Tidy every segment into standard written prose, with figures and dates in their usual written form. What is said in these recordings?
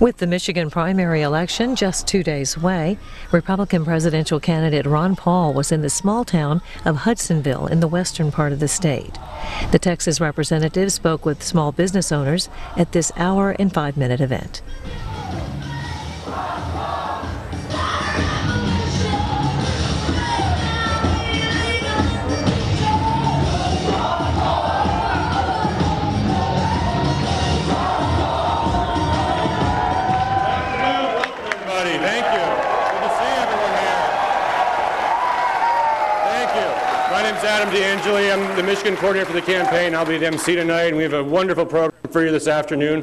With the Michigan primary election just 2 days away, Republican presidential candidate Ron Paul was in the small town of Hudsonville in the western part of the state. The Texas representative spoke with small business owners at this hour-and-5-minute event. Adam DeAngeli, I'm the Michigan coordinator for the campaign. I'll be the MC tonight, and we have a wonderful program for you this afternoon.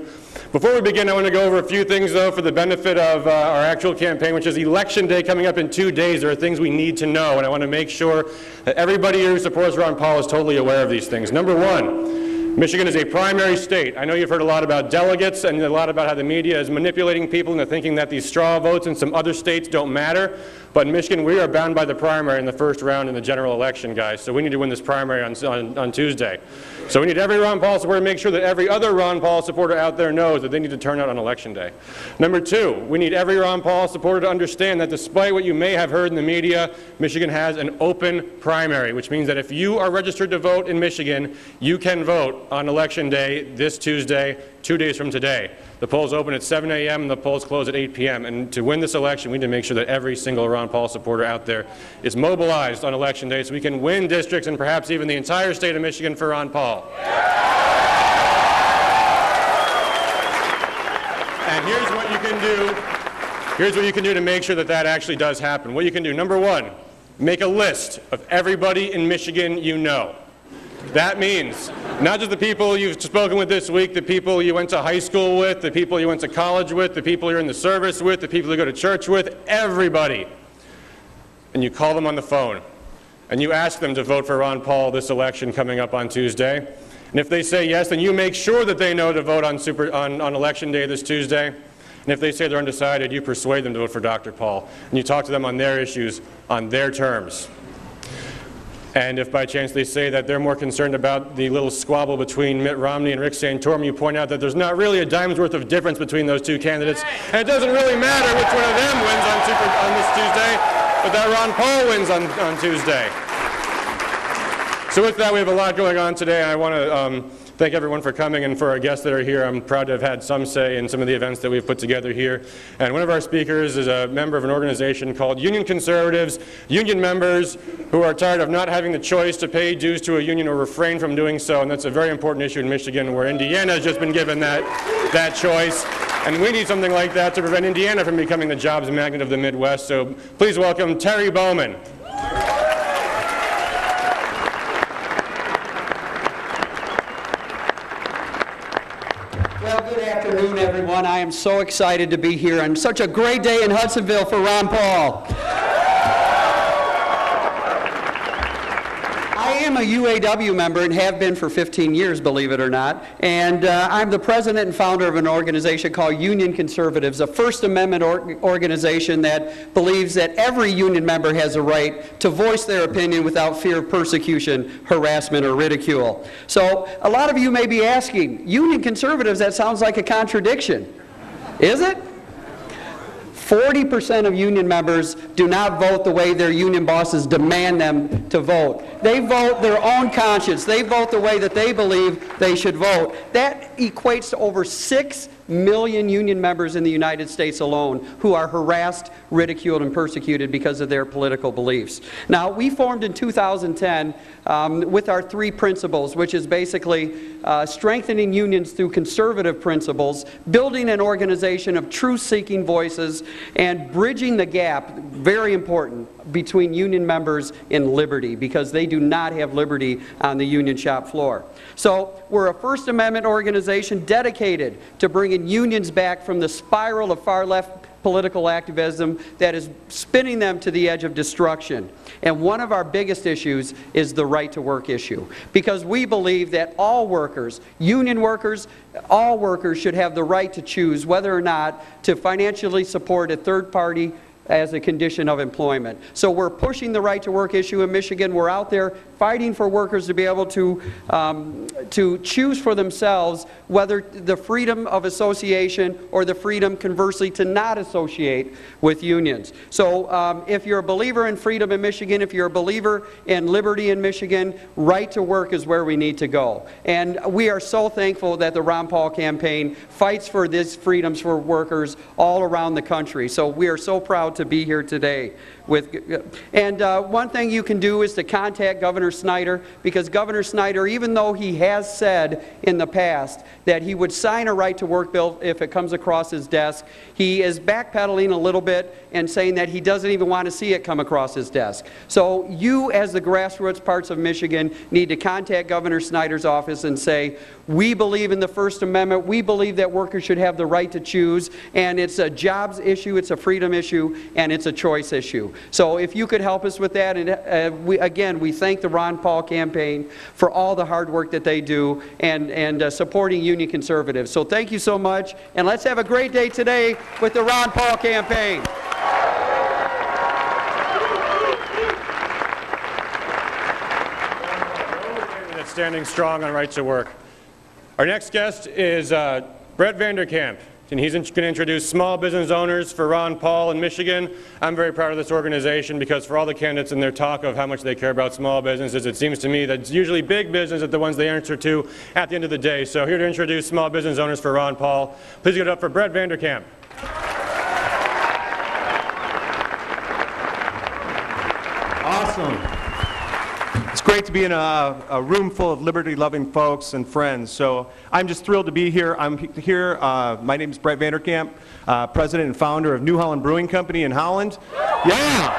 Before we begin, I want to go over a few things, though, for the benefit of our actual campaign, which is Election Day coming up in 2 days. There are things we need to know, and I want to make sure that everybody here who supports Ron Paul is totally aware of these things. Number one, Michigan is a primary state. I know you've heard a lot about delegates and a lot about how the media is manipulating people into thinking that these straw votes in some other states don't matter. But in Michigan, we are bound by the primary in the first round in the general election, guys. So we need to win this primary on Tuesday. So we need every Ron Paul supporter to make sure that every other Ron Paul supporter out there knows that they need to turn out on Election Day. Number two, we need every Ron Paul supporter to understand that despite what you may have heard in the media, Michigan has an open primary, which means that if you are registered to vote in Michigan, you can vote on Election Day this Tuesday, 2 days from today. The polls open at 7 a.m. and the polls close at 8 p.m. And to win this election, we need to make sure that every single Ron Paul supporter out there is mobilized on Election Day so we can win districts and perhaps even the entire state of Michigan for Ron Paul. And here's what you can do. Here's what you can do to make sure that that actually does happen. What you can do, number one, make a list of everybody in Michigan you know. That means not just the people you've spoken with this week, the people you went to high school with, the people you went to college with, the people you're in the service with, the people you go to church with, everybody. And you call them on the phone, and you ask them to vote for Ron Paul this election coming up on Tuesday. And if they say yes, then you make sure that they know to vote on Election Day this Tuesday. And if they say they're undecided, you persuade them to vote for Dr. Paul, and you talk to them on their issues, on their terms. And if by chance they say that they're more concerned about the little squabble between Mitt Romney and Rick Santorum, you point out that there's not really a dime's worth of difference between those two candidates, and it doesn't really matter which one of them wins on this Tuesday, but that Ron Paul wins on Tuesday. So with that, we have a lot going on today, and I want to thank everyone for coming, and for our guests that are here. I'm proud to have had some say in some of the events that we've put together here. And one of our speakers is a member of an organization called Union Conservatives, union members who are tired of not having the choice to pay dues to a union or refrain from doing so. And that's a very important issue in Michigan, where Indiana has just been given that choice. And we need something like that to prevent Indiana from becoming the jobs magnet of the Midwest. So please welcome Terry Bowman. Good afternoon, everyone. I am so excited to be here on such a great day in Hudsonville for Ron Paul. I am a UAW member and have been for 15 years, believe it or not, and I'm the president and founder of an organization called Union Conservatives, a First Amendment organization that believes that every union member has a right to voice their opinion without fear of persecution, harassment, or ridicule. So a lot of you may be asking, Union Conservatives, that sounds like a contradiction. Is it? 40% of union members do not vote the way their union bosses demand them to vote. They vote their own conscience. They vote the way that they believe they should vote. That equates to over 6 million union members in the United States alone who are harassed, ridiculed, and persecuted because of their political beliefs. Now, we formed in 2010 with our three principles, which is basically strengthening unions through conservative principles, building an organization of truth-seeking voices, and bridging the gap, very important, between union members and liberty, because they do not have liberty on the union shop floor. So we're a First Amendment organization dedicated to bringing unions back from the spiral of far-left political activism that is spinning them to the edge of destruction. And one of our biggest issues is the right to work issue, because we believe that all workers, union workers, all workers should have the right to choose whether or not to financially support a third party as a condition of employment. So we're pushing the right to work issue in Michigan. We're out there fighting for workers to be able to choose for themselves whether the freedom of association or the freedom, conversely, to not associate with unions. So if you're a believer in freedom in Michigan, if you're a believer in liberty in Michigan, right to work is where we need to go. And we are so thankful that the Ron Paul campaign fights for these freedoms for workers all around the country. So we are so proud to be here today. One thing you can do is to contact Governor Snyder, because Governor Snyder, even though he has said in the past that he would sign a right to work bill if it comes across his desk, he is backpedaling a little bit and saying that he doesn't even want to see it come across his desk. So you, as the grassroots parts of Michigan, need to contact Governor Snyder's office and say, we believe in the First Amendment, we believe that workers should have the right to choose, and it's a jobs issue, it's a freedom issue, and it's a choice issue. So if you could help us with that, and we thank the Ron Paul campaign for all the hard work that they do and supporting Union Conservatives. So thank you so much, and let's have a great day today with the Ron Paul campaign. Standing strong on right to work. Our next guest is Brett Vanderkamp, and he's going to introduce small business owners for Ron Paul in Michigan. I'm very proud of this organization because for all the candidates and their talk of how much they care about small businesses, it seems to me that it's usually big business that the ones they answer to at the end of the day. So here to introduce small business owners for Ron Paul, please give it up for Brett Vanderkamp. Awesome. It's great to be in a room full of liberty-loving folks and friends. So I'm just thrilled to be here. I'm here. My name is Brett Vanderkamp, president and founder of New Holland Brewing Company in Holland. Yeah.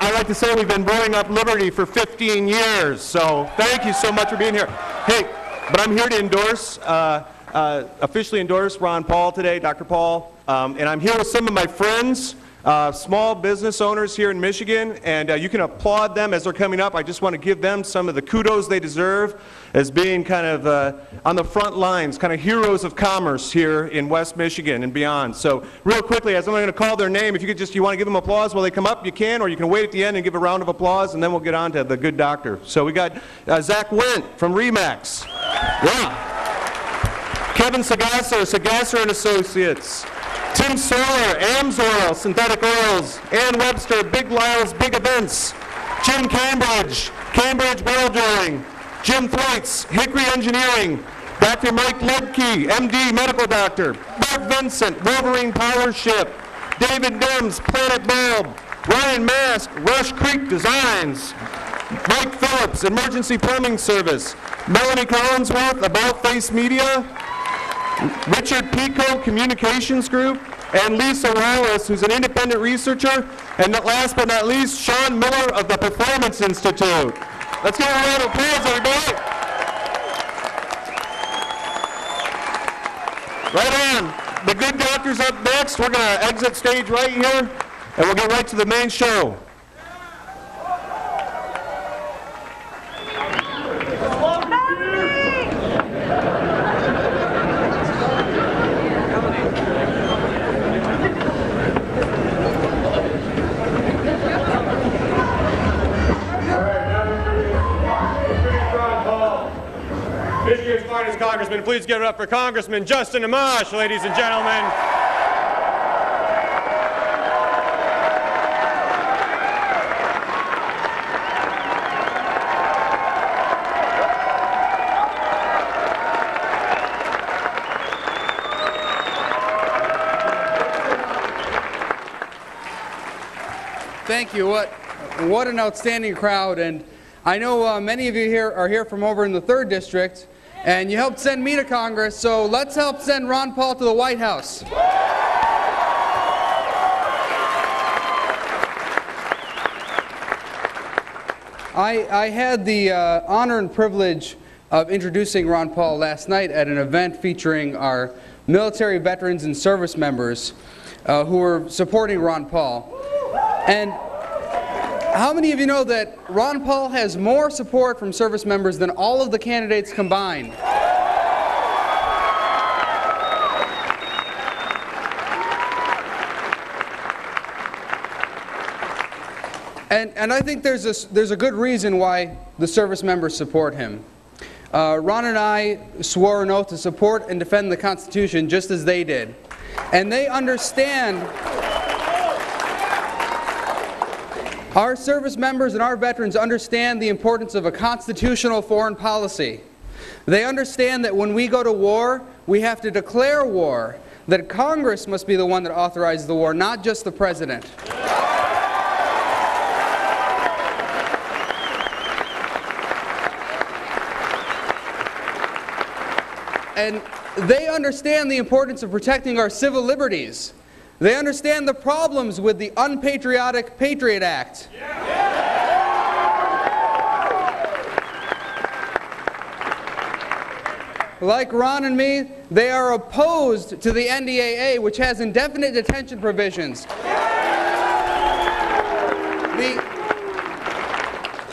I like to say we've been brewing up liberty for 15 years. So thank you so much for being here. Hey, but I'm here to endorse, officially endorse Ron Paul today, Dr. Paul, and I'm here with some of my friends. Small business owners here in Michigan, and you can applaud them as they're coming up. I just want to give them some of the kudos they deserve as being kind of on the front lines, kind of heroes of commerce here in West Michigan and beyond. So real quickly, as I'm going to call their name, if you could just, you want to give them applause while they come up, you can, or you can wait at the end and give a round of applause, and then we'll get on to the good doctor. So we got Zach Wendt from Remax. Yeah. Kevin Sagasser, Sagasser & Associates. Tim Sawyer, Amsoil, Synthetic Oils, Ann Webster, Big Lyle's Big Events, Jim Cambridge, Cambridge Bell Drawing, Jim Thwaites, Hickory Engineering, Dr. Mike Ledke, MD, Medical Doctor, Bob Vincent, Wolverine Power Ship, David Dims, Planet Bulb, Ryan Mask, Rush Creek Designs, Mike Phillips, Emergency Plumbing Service, Melanie Collinsworth, About Face Media, Richard Pico, Communications Group, and Lisa Wallace, who's an independent researcher, and last but not least, Sean Miller of the Performance Institute. Let's give a round of applause, everybody. Right on. The good doctor's up next. We're going to exit stage right here, and we'll get right to the main show. Congressman, please give it up for Congressman Justin Amash, ladies and gentlemen. Thank you. What an outstanding crowd, and I know many of you here are here from over in the 3rd District. And you helped send me to Congress, so let's help send Ron Paul to the White House. I had the honor and privilege of introducing Ron Paul last night at an event featuring our military veterans and service members who were supporting Ron Paul. And how many of you know that Ron Paul has more support from service members than all of the candidates combined? And I think there's a good reason why the service members support him. Ron and I swore an oath to support and defend the Constitution just as they did. And they understand, our service members and our veterans understand the importance of a constitutional foreign policy. They understand that when we go to war, we have to declare war, that Congress must be the one that authorizes the war, not just the President. And they understand the importance of protecting our civil liberties. They understand the problems with the unpatriotic Patriot Act. Yeah. Yeah. Like Ron and me, they are opposed to the NDAA, which has indefinite detention provisions. Yeah.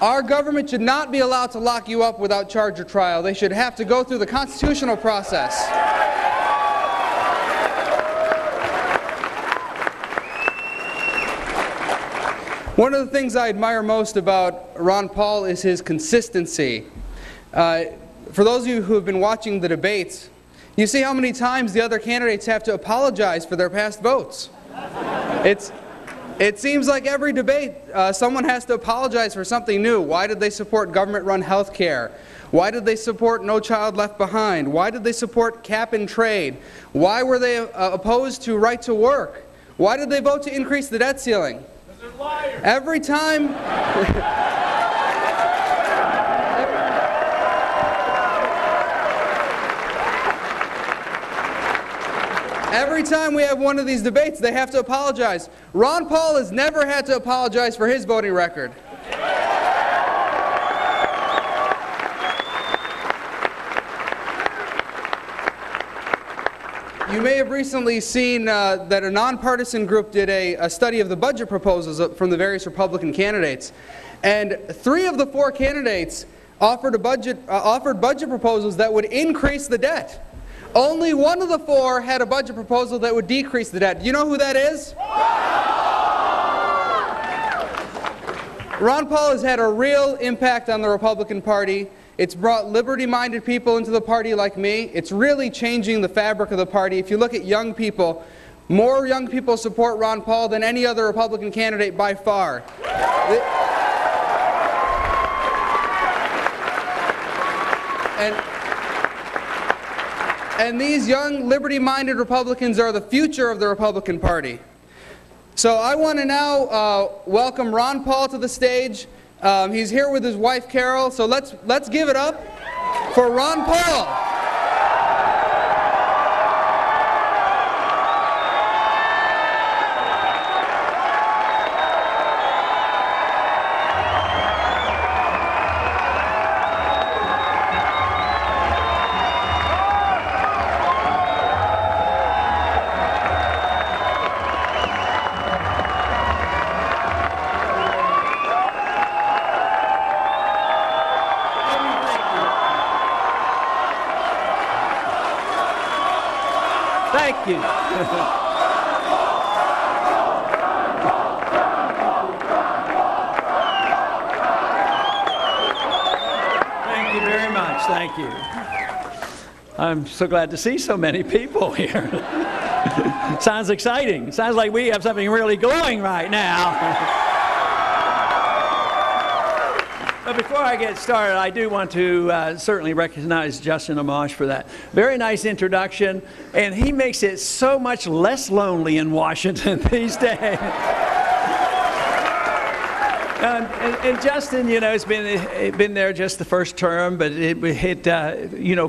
Our government should not be allowed to lock you up without charge or trial. They should have to go through the constitutional process. One of the things I admire most about Ron Paul is his consistency. For those of you who have been watching the debates, you see how many times the other candidates have to apologize for their past votes. It seems like every debate, someone has to apologize for something new. Why did they support government-run health care? Why did they support No Child Left Behind? Why did they support cap and trade? Why were they opposed to right to work? Why did they vote to increase the debt ceiling? Because they're liars. Every time... Every time we have one of these debates, they have to apologize. Ron Paul has never had to apologize for his voting record. You may have recently seen that a nonpartisan group did a study of the budget proposals from the various Republican candidates. And 3 of the 4 candidates offered budget proposals that would increase the debt. Only one of the 4 had a budget proposal that would decrease the debt. You know who that is? Ron Paul has had a real impact on the Republican Party. It's brought liberty-minded people into the party like me. It's really changing the fabric of the party. If you look at young people, more young people support Ron Paul than any other Republican candidate by far. And these young, liberty-minded Republicans are the future of the Republican Party. So I want to now welcome Ron Paul to the stage. He's here with his wife, Carol. So let's give it up for Ron Paul. Thank you. I'm so glad to see so many people here. Sounds exciting. Sounds like we have something really going right now. But before I get started, I do want to certainly recognize Justin Amash for that very nice introduction. And he makes it so much less lonely in Washington these days. And Justin, you know, has been there just the first term, but it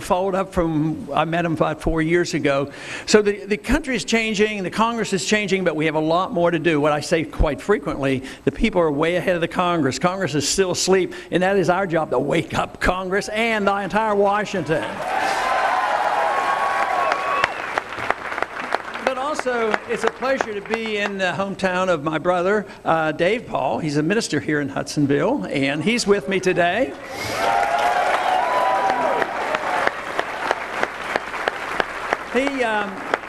followed up from, I met him about 4 years ago. So the country is changing, the Congress is changing, but we have a lot more to do. What I say quite frequently, the people are way ahead of the Congress. Congress is still asleep, and that is our job, to wake up Congress and the entire Washington. Also, it's a pleasure to be in the hometown of my brother, Dave Paul. He's a minister here in Hudsonville, and he's with me today. He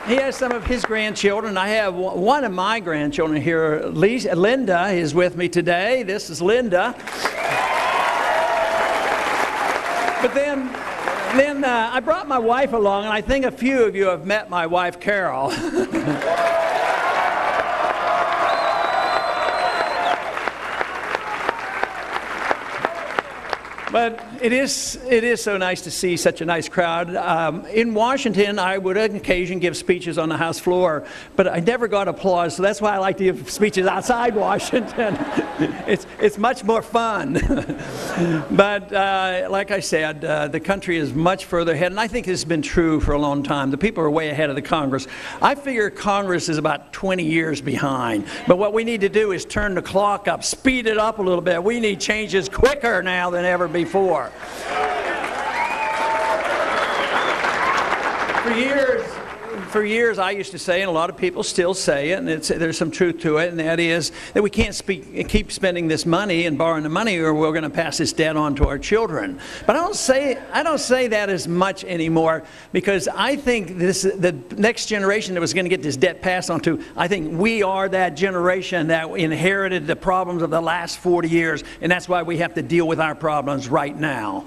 He has some of his grandchildren. I have one of my grandchildren here. Linda is with me today. This is Linda. But then I brought my wife along, and I think a few of you have met my wife, Carol. But it is so nice to see such a nice crowd. In Washington, I would on occasion give speeches on the House floor, but I never got applause, so that's why I like to give speeches outside Washington. It's much more fun. But like I said, the country is much further ahead, and I think this has been true for a long time. The people are way ahead of the Congress. I figure Congress is about 20 years behind, but what we need to do is turn the clock up, speed it up a little bit. We need changes quicker now than ever before. For years I used to say, and a lot of people still say it, and there's some truth to it, and that is that we can't keep spending this money and borrowing the money, or we're going to pass this debt on to our children. But I don't say that as much anymore, because I think the next generation that was going to get this debt passed on to, I think we are that generation that inherited the problems of the last 40 years, and that's why we have to deal with our problems right now.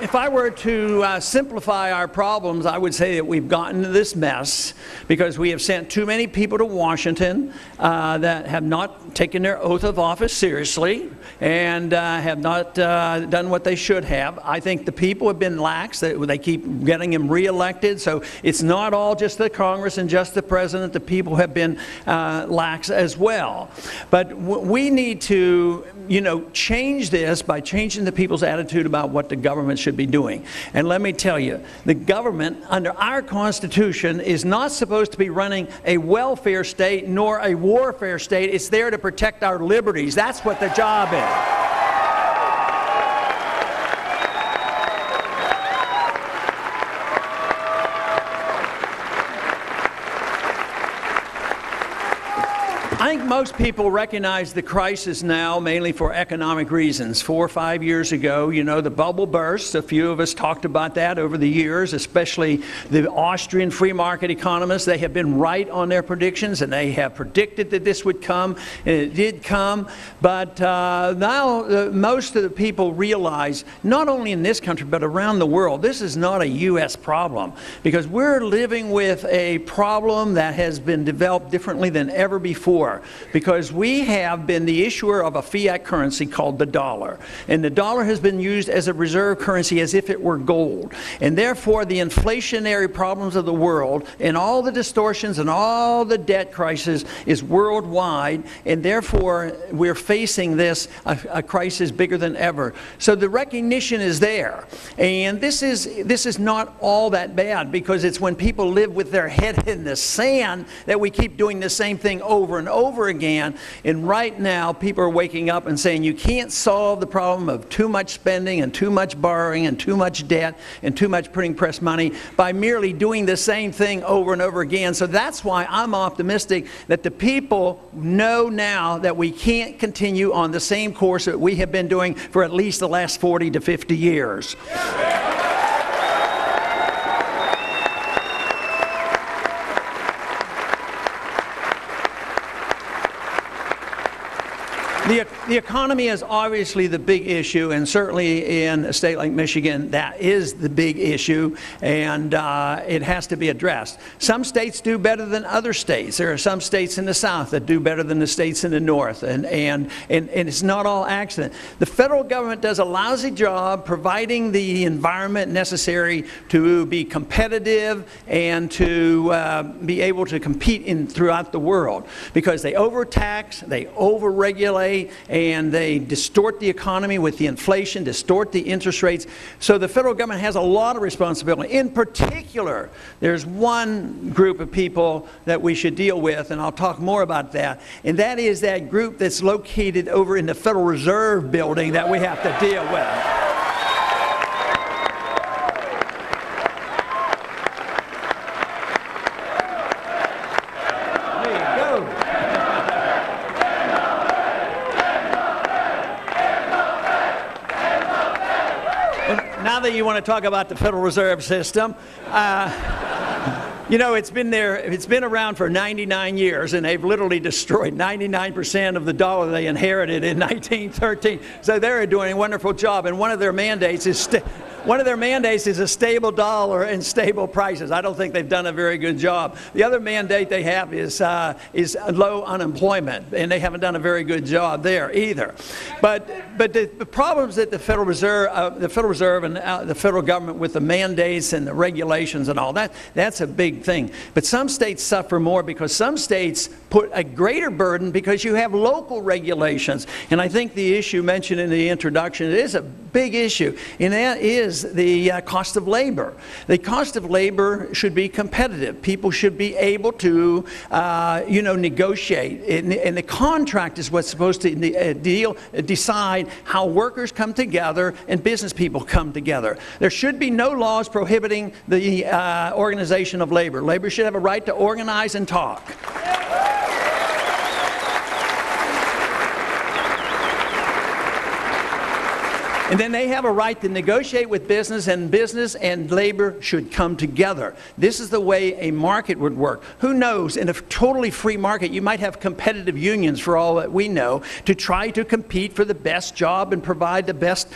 If I were to simplify our problems, I would say that we've gotten to this mess because we have sent too many people to Washington that have not taken their oath of office seriously and have not done what they should have. I think the people have been lax. They keep getting them reelected. So it's not all just the Congress and just the president. The people have been lax as well. But we need to, change this by changing the people's attitude about what the government should be doing. And let me tell you, the government under our Constitution is not supposed to be running a welfare state nor a warfare state. It's there to protect our liberties. That's what the job is. I think most people recognize the crisis now, mainly for economic reasons. 4 or 5 years ago, the bubble burst. A few of us talked about that over the years, especially the Austrian free market economists. They have been right on their predictions, and they have predicted that this would come, and it did come. But now most of the people realize, not only in this country, but around the world, this is not a U.S. problem, because we're living with a problem that has been developed differently than ever before. Because we have been the issuer of a fiat currency called the dollar, and the dollar has been used as a reserve currency as if it were gold, and therefore the inflationary problems of the world and all the distortions and all the debt crisis is worldwide, and therefore we're facing this a crisis bigger than ever. So the recognition is there, and this is not all that bad, because it's when people live with their head in the sand that we keep doing the same thing over and over again. And right now people are waking up and saying you can't solve the problem of too much spending and too much borrowing and too much debt and too much printing press money by merely doing the same thing over and over again. So that's why I'm optimistic that the people know now that we can't continue on the same course that we have been doing for at least the last 40 to 50 years. Yeah. The economy is obviously the big issue, and certainly in a state like Michigan, that is the big issue, and it has to be addressed. Some states do better than other states. There are some states in the South that do better than the states in the North, and it's not all accident. The federal government does a lousy job providing the environment necessary to be competitive and to be able to compete throughout the world, because they overtax, they overregulate, and they distort the economy with the inflation, distort the interest rates. So the federal government has a lot of responsibility. In particular, there's one group of people that we should deal with, and I'll talk more about that, and that is that group that's located over in the Federal Reserve building that we have to deal with. now that you want to talk about the Federal Reserve System, you know, it's been around for 99 years, and they've literally destroyed 99% of the dollar they inherited in 1913. So they're doing a wonderful job, and one of their mandates is a stable dollar and stable prices. I don't think they've done a very good job. The other mandate they have is low unemployment, and they haven't done a very good job there either. But the problems that the Federal Reserve and the federal government with the mandates and the regulations and all that, that's a big thing. But some states suffer more because some states put a greater burden because you have local regulations. And I think the issue mentioned in the introduction, it is a big issue, and that is the cost of labor. The cost of labor should be competitive. People should be able to, you know, negotiate. And the contract is what's supposed to decide how workers come together and business people come together. There should be no laws prohibiting the organization of labor. Labor should have a right to organize and talk. And then they have a right to negotiate with business and labor should come together. This is the way a market would work. Who knows, in a totally free market, you might have competitive unions, for all that we know, to try to compete for the best job and provide the best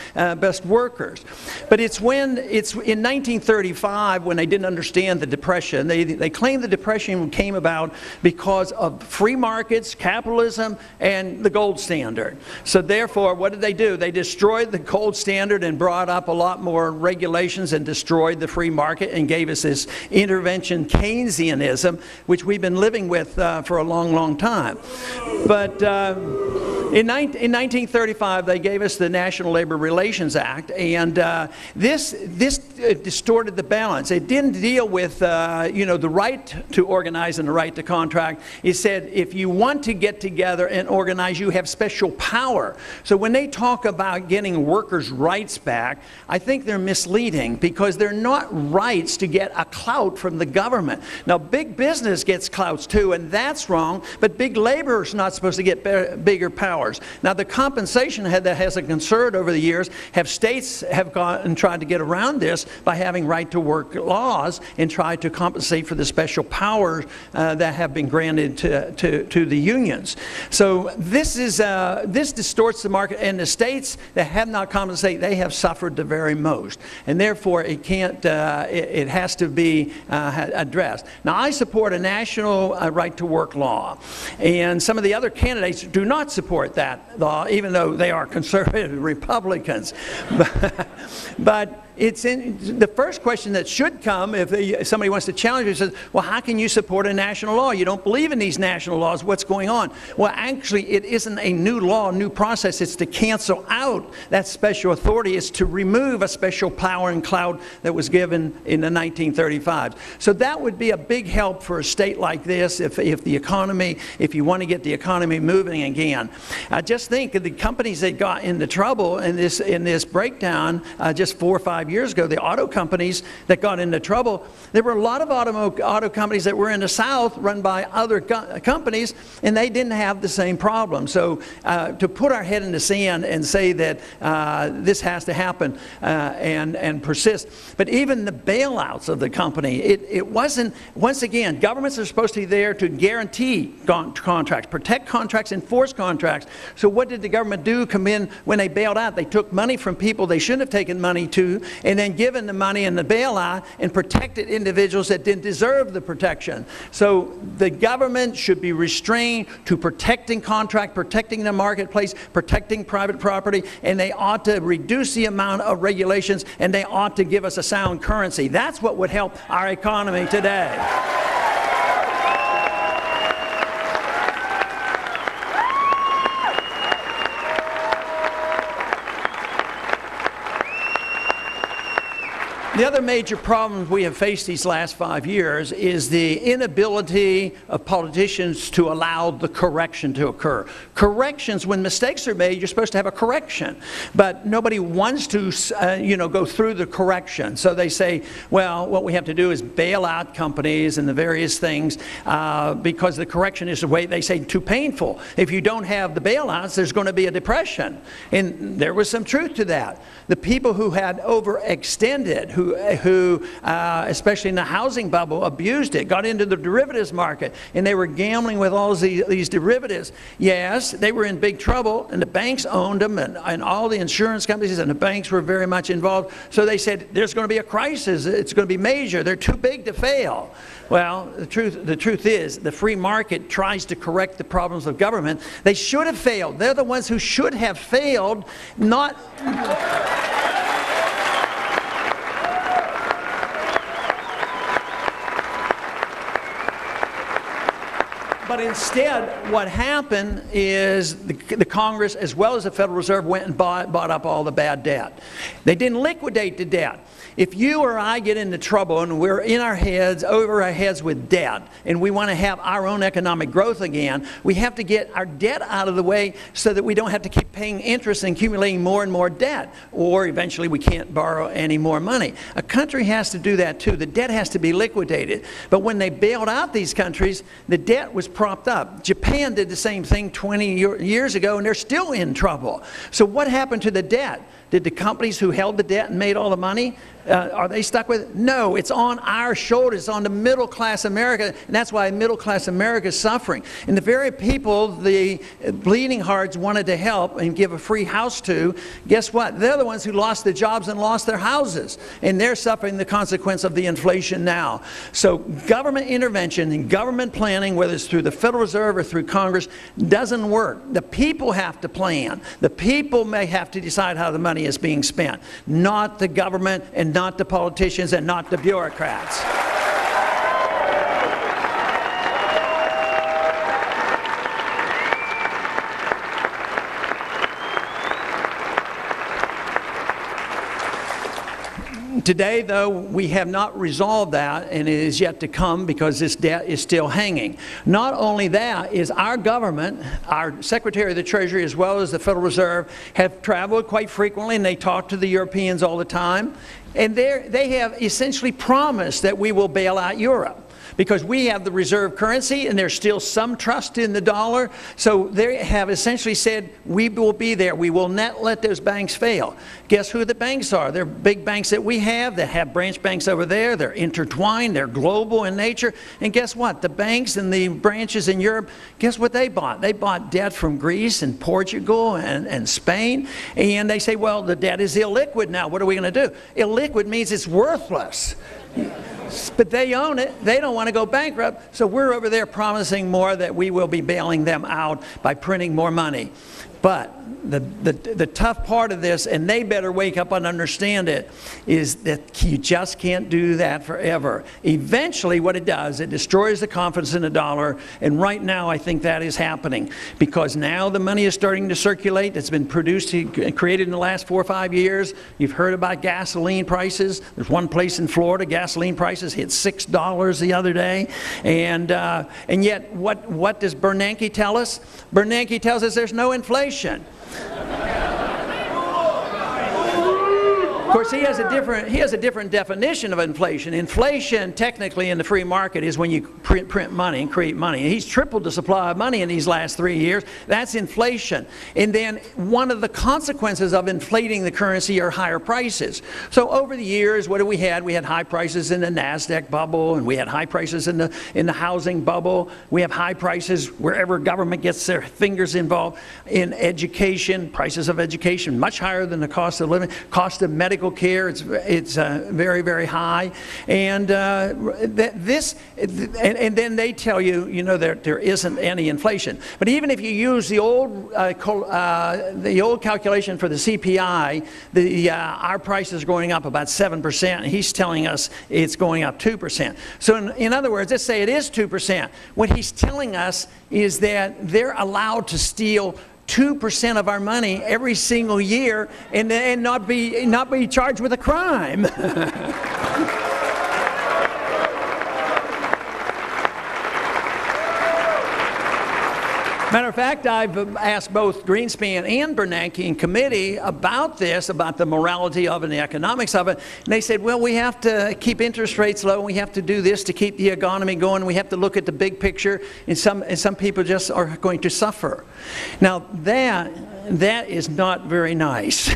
workers. But it's in 1935 when they didn't understand the Depression. They claimed the Depression came about because of free markets, capitalism, and the gold standard. So therefore, what did they do? They destroyed the gold standard and brought up a lot more regulations and destroyed the free market and gave us this intervention Keynesianism, which we've been living with for a long, long time. But in 1935, they gave us the National Labor Relations Act, and this distorted the balance. It didn't deal with, you know, the right to organize and the right to contract. It said if you want to get together and organize, you have special power. So when they talk about getting workers' rights back, I think they're misleading because they're not rights to get a clout from the government. Now, big business gets clouts too, and that's wrong, but big labor is not supposed to get bigger powers. Now, the compensation that has occurred over the years, states have gone and tried to get around this by having right-to-work laws and try to compensate for the special powers that have been granted to the unions. So this distorts the market, and the states that have not compensated, they have suffered the very most, and therefore it can't. It has to be addressed. Now, I support a national right-to-work law, and some of the other candidates do not support that law, even though they are conservative Republicans. But it's in the first question that should come if somebody wants to challenge you, says, well, how can you support a national law? You don't believe in these national laws. What's going on? Well, actually, it isn't a new law, new process. It's to cancel out that special authority. It's to remove a special power and clout that was given in the 1935. So that would be a big help for a state like this if you want to get the economy moving again. I just think of the companies that got into trouble in this breakdown just 4 or 5 years ago, the auto companies that got into trouble. There were a lot of auto companies that were in the South run by other companies, and they didn't have the same problem. So to put our head in the sand and say that this has to happen and persist. But even the bailouts of the company, it wasn't, once again, governments are supposed to be there to guarantee contracts, protect contracts, enforce contracts. So what did the government do come in when they bailed out? They took money from people they shouldn't have taken money to, and then given the money in the bailout and protected individuals that didn't deserve the protection. So the government should be restrained to protecting contract, protecting the marketplace, protecting private property, and they ought to reduce the amount of regulations, and they ought to give us a sound currency. That's what would help our economy today. The other major problem we have faced these last 5 years is the inability of politicians to allow the correction to occur. Corrections, when mistakes are made, you're supposed to have a correction, but nobody wants to, go through the correction. So they say, well, what we have to do is bail out companies and the various things because the correction is the way they say too painful. If you don't have the bailouts, there's going to be a depression, and there was some truth to that. The people who had overextended, who especially in the housing bubble, abused it, got into the derivatives market, and they were gambling with all these derivatives. Yes, they were in big trouble, and the banks owned them, and all the insurance companies and the banks were very much involved. So they said, there's going to be a crisis. It's going to be major. They're too big to fail. Well, the truth is, the free market tries to correct the problems of government. They should have failed. They're the ones who should have failed, not... But instead, what happened is the Congress, as well as the Federal Reserve, went and bought up all the bad debt. They didn't liquidate the debt. If you or I get into trouble and we're in our heads, over our heads with debt, and we want to have our own economic growth again, we have to get our debt out of the way so that we don't have to keep paying interest and accumulating more and more debt, or eventually we can't borrow any more money. A country has to do that too. The debt has to be liquidated. But when they bailed out these countries, the debt was propped up. Japan did the same thing 20 years ago, and they're still in trouble. So what happened to the debt? Did the companies who held the debt and made all the money, are they stuck with it? No, it's on our shoulders, it's on the middle class America, and that's why middle class America is suffering. And the very people the bleeding hearts wanted to help and give a free house to, guess what? They're the ones who lost their jobs and lost their houses, and they're suffering the consequence of the inflation now. So government intervention and government planning, whether it's through the Federal Reserve or through Congress, doesn't work. The people have to plan. The people may have to decide how the money is being spent, not the government and not the politicians and not the bureaucrats. Today, though, we have not resolved that, and it is yet to come because this debt is still hanging. Not only that, is our government, our Secretary of the Treasury as well as the Federal Reserve, have traveled quite frequently, and they talk to the Europeans all the time, and they have essentially promised that we will bail out Europe, because we have the reserve currency and there's still some trust in the dollar. So they have essentially said, we will be there. We will not let those banks fail. Guess who the banks are? They're big banks that we have that have branch banks over there. They're intertwined. They're global in nature. And guess what? The banks and the branches in Europe, guess what they bought? They bought debt from Greece and Portugal and Spain. And they say, well, the debt is illiquid now. What are we going to do? Illiquid means it's worthless. But they own it. They don't want to go bankrupt. So we're over there promising more that we will be bailing them out by printing more money. But the tough part of this, and they better wake up and understand it, is that you just can't do that forever. Eventually what it does, it destroys the confidence in the dollar, and right now I think that is happening, because now the money is starting to circulate that's been produced and created in the last 4 or 5 years. You've heard about gasoline prices. There's one place in Florida, gasoline prices hit $6 the other day, and yet what does Bernanke tell us? Bernanke tells us there's no inflation. Of course, he has a different definition of inflation. Inflation, technically, in the free market is when you print money and create money. He's tripled the supply of money in these last 3 years. That's inflation. And then one of the consequences of inflating the currency are higher prices. So over the years, what have we had? We had high prices in the NASDAQ bubble, and we had high prices in the housing bubble. We have high prices wherever government gets their fingers involved, in education, prices of education, much higher than the cost of living, cost of medical care, it's very, very high, and then they tell you, there isn't any inflation. But even if you use the old calculation for the CPI, our price is going up about 7%, and he's telling us it's going up 2%. So in other words, let's say it is 2%. What he's telling us is that they're allowed to steal 2% of our money every single year and not be charged with a crime. Matter of fact, I've asked both Greenspan and Bernanke in committee about this, about the morality of it and the economics of it, and they said, well, we have to keep interest rates low, and we have to do this to keep the economy going, we have to look at the big picture, and some people just are going to suffer. Now, that is not very nice.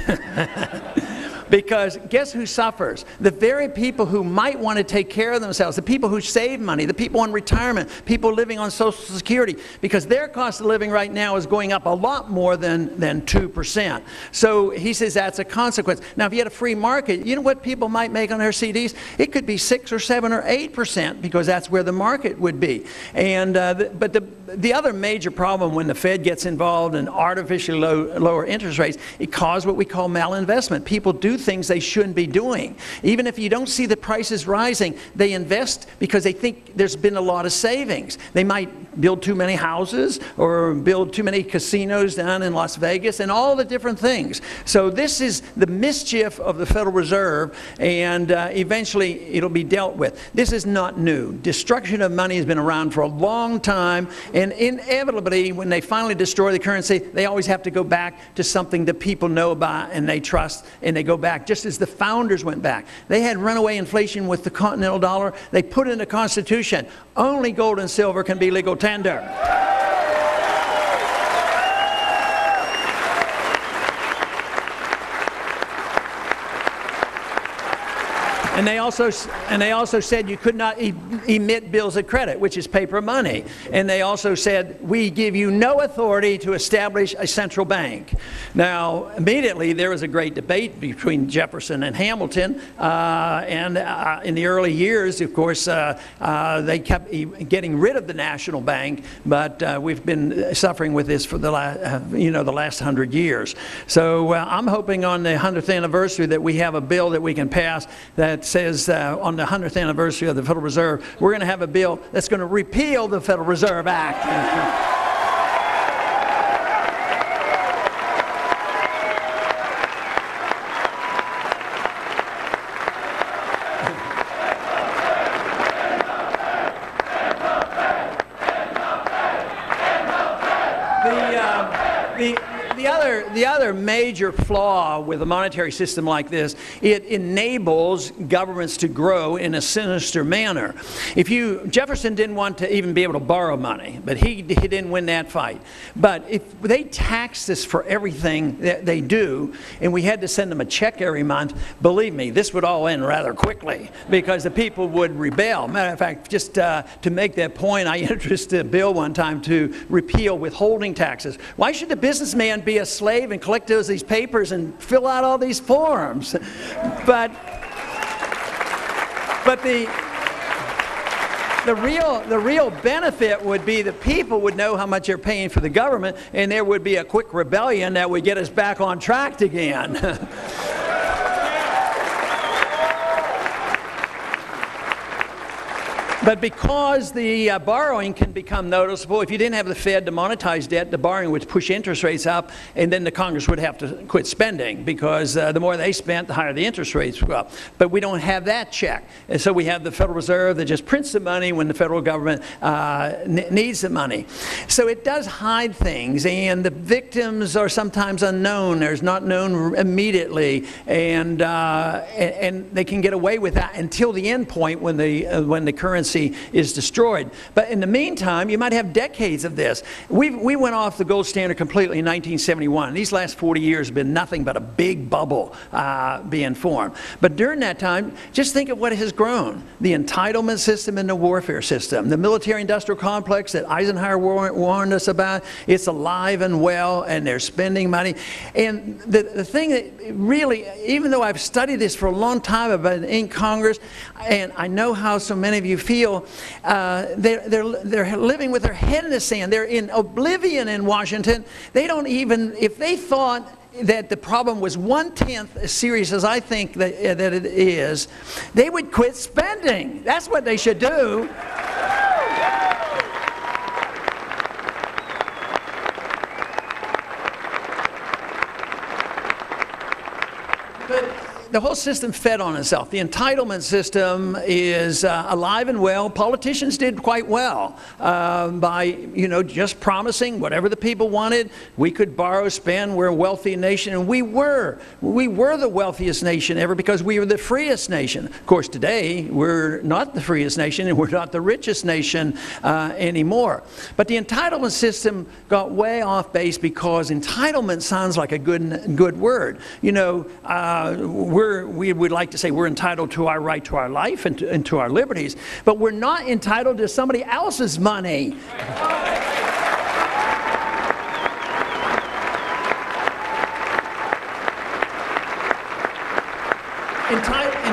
Because guess who suffers? The very people who might want to take care of themselves, the people who save money, the people on retirement, people living on Social Security, because their cost of living right now is going up a lot more than 2%. So he says that's a consequence. Now, if you had a free market, you know what people might make on their CDs? It could be 6 or 7 or 8%, because that's where the market would be. And but the other major problem when the Fed gets involved in artificially lower interest rates, it causes what we call malinvestment. People do things they shouldn't be doing. Even if you don't see the prices rising, they invest because they think there's been a lot of savings. They might build too many houses or build too many casinos down in Las Vegas and all the different things. So this is the mischief of the Federal Reserve, and eventually it'll be dealt with. This is not new. Destruction of money has been around for a long time, and inevitably when they finally destroy the currency, they always have to go back to something that people know about and they trust, and they go back. Just as the founders went back. They had runaway inflation with the continental dollar. They put in the Constitution, only gold and silver can be legal tender. And they also said you could not emit bills of credit, which is paper money. And they also said, we give you no authority to establish a central bank. Now, immediately there was a great debate between Jefferson and Hamilton. In the early years, of course, they kept getting rid of the national bank, but we've been suffering with this for the last 100 years. So I'm hoping on the 100th anniversary that we have a bill that we can pass that's says on the 100th anniversary of the Federal Reserve, we're going to have a bill that's going to repeal the Federal Reserve Act. The other major flaw with a monetary system like this, it enables governments to grow in a sinister manner. Jefferson didn't want to even be able to borrow money, but he didn't win that fight. But if they taxed us for everything that they do, and we had to send them a check every month, believe me, this would all end rather quickly, because the people would rebel. Matter of fact, just to make that point, I introduced a bill one time to repeal withholding taxes. Why should the businessman be a slave and collect these papers and fill out all these forms? But the real benefit would be the people would know how much they're paying for the government, and there would be a quick rebellion that would get us back on track again. But because the borrowing can become noticeable, if you didn't have the Fed to monetize debt, the borrowing would push interest rates up, and then the Congress would have to quit spending, because the more they spent, the higher the interest rates go up. But we don't have that check, and so we have the Federal Reserve that just prints the money when the federal government needs the money. So it does hide things, and the victims are sometimes unknown. There's not known immediately, and they can get away with that until the end point when the currency is destroyed. But in the meantime, you might have decades of this. We went off the gold standard completely in 1971. These last 40 years have been nothing but a big bubble being formed. But during that time, just think of what has grown. The entitlement system and the warfare system. The military-industrial complex that Eisenhower warned us about, it's alive and well, and they're spending money. And the thing that really, even though I've studied this for a long time, I've been in Congress, and I know how so many of you feel. They're living with their head in the sand. They're in oblivion in Washington. They don't even, if they thought that the problem was 1/10 as serious as I think that it is, they would quit spending. That's what they should do. The whole system fed on itself. The entitlement system is alive and well. Politicians did quite well by, you know, just promising whatever the people wanted. We could borrow, spend. We're a wealthy nation, and we were the wealthiest nation ever because we were the freest nation. Of course, today we're not the freest nation, and we're not the richest nation anymore. But the entitlement system got way off base because entitlement sounds like a good word. You know, we would like to say we're entitled to our right to our life and to our liberties, but we're not entitled to somebody else's money.